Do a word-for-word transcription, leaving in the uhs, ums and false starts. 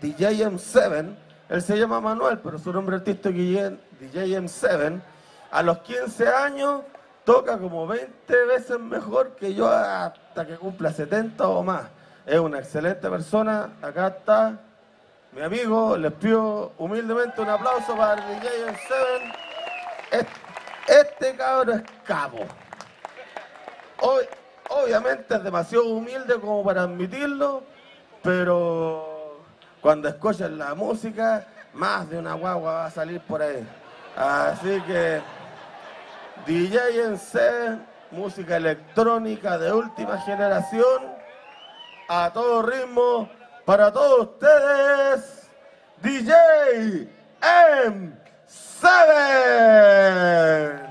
D J M siete, él se llama Manuel, pero su nombre artístico es D J M siete. A los quince años toca como veinte veces mejor que yo hasta que cumpla setenta o más. Es una excelente persona. Acá está mi amigo. Les pido humildemente un aplauso para el D J M siete. Este, este cabrón es capo. Hoy, obviamente es demasiado humilde como para admitirlo, pero cuando escuchen la música, más de una guagua va a salir por ahí. Así que, D J M siete en, música electrónica de última generación, a todo ritmo, para todos ustedes, D J M siete en.